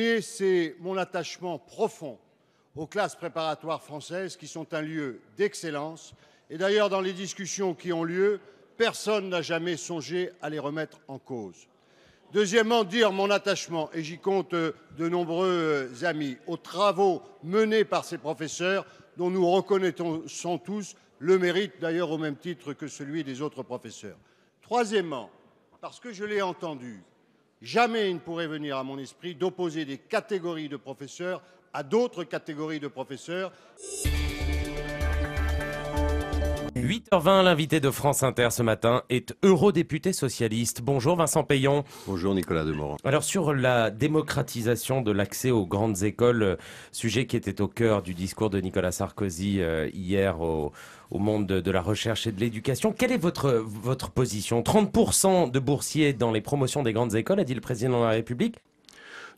Et c'est mon attachement profond aux classes préparatoires françaises qui sont un lieu d'excellence. Et d'ailleurs, dans les discussions qui ont lieu, personne n'a jamais songé à les remettre en cause. Deuxièmement, dire mon attachement, et j'y compte de nombreux amis, aux travaux menés par ces professeurs dont nous reconnaissons tous le mérite, d'ailleurs au même titre que celui des autres professeurs. Troisièmement, parce que je l'ai entendu, jamais il ne pourrait venir à mon esprit d'opposer des catégories de professeurs à d'autres catégories de professeurs. 8h20, l'invité de France Inter ce matin est eurodéputé socialiste. Bonjour Vincent Peillon. Bonjour Nicolas Demorand. Alors sur la démocratisation de l'accès aux grandes écoles, sujet qui était au cœur du discours de Nicolas Sarkozy hier au monde de la recherche et de l'éducation, quelle est votre position? 30% de boursiers dans les promotions des grandes écoles, a dit le président de la République.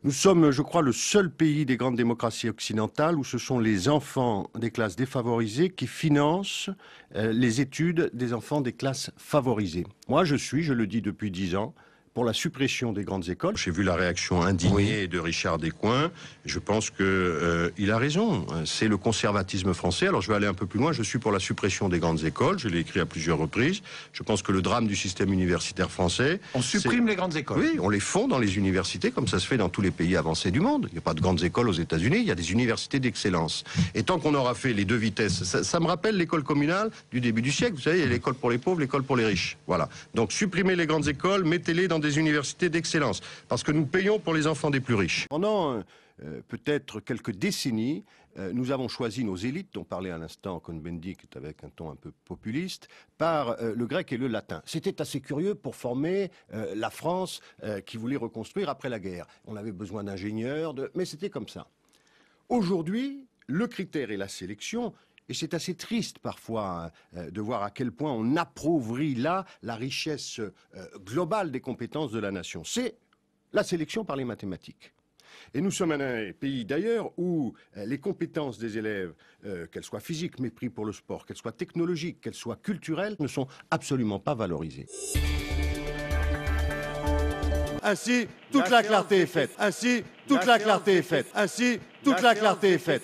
Nous sommes, je crois, le seul pays des grandes démocraties occidentales où ce sont les enfants des classes défavorisées qui financent les études des enfants des classes favorisées. Moi, je suis, je le dis depuis 10 ans, pour la suppression des grandes écoles. J'ai vu la réaction indignée de Richard Descoings. Je pense qu'il a raison. C'est le conservatisme français. Alors je vais aller un peu plus loin. Je suis pour la suppression des grandes écoles. Je l'ai écrit à plusieurs reprises. Je pense que le drame du système universitaire français... On supprime les grandes écoles. Oui, on les fond dans les universités, comme ça se fait dans tous les pays avancés du monde. Il n'y a pas de grandes écoles aux États-Unis. Il y a des universités d'excellence. Et tant qu'on aura fait les deux vitesses... Ça me rappelle l'école communale du début du siècle. Vous savez, il y a l'école pour les pauvres, l'école pour les riches. Voilà. Donc supprimez les grandes écoles, mettez-les dans des universités d'excellence, parce que nous payons pour les enfants des plus riches. Pendant peut-être quelques décennies, nous avons choisi nos élites, dont parlait à l'instant Cohn-Bendit, qui est avec un ton un peu populiste, par le grec et le latin. C'était assez curieux pour former la France qui voulait reconstruire après la guerre. On avait besoin d'ingénieurs, mais c'était comme ça. Aujourd'hui, le critère est la sélection. Et c'est assez triste parfois de voir à quel point on appauvrit là la richesse globale des compétences de la nation. C'est la sélection par les mathématiques. Et nous sommes un pays d'ailleurs où les compétences des élèves, qu'elles soient physiques, mépris pour le sport, qu'elles soient technologiques, qu'elles soient culturelles, ne sont absolument pas valorisées. Ainsi, toute la clarté est faite. Ainsi, toute la clarté est faite. Ainsi, toute la clarté est faite.